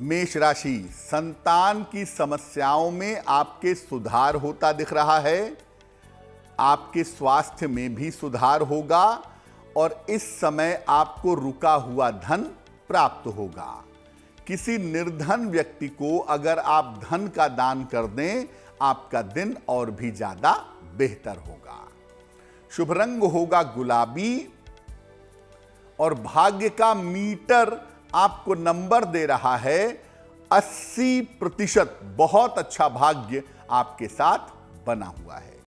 मेष राशि, संतान की समस्याओं में आपके सुधार होता दिख रहा है। आपके स्वास्थ्य में भी सुधार होगा और इस समय आपको रुका हुआ धन प्राप्त होगा। किसी निर्धन व्यक्ति को अगर आप धन का दान कर दें, आपका दिन और भी ज्यादा बेहतर होगा। शुभ रंग होगा गुलाबी और भाग्य का मीटर आपको नंबर दे रहा है 80%। बहुत अच्छा भाग्य आपके साथ बना हुआ है।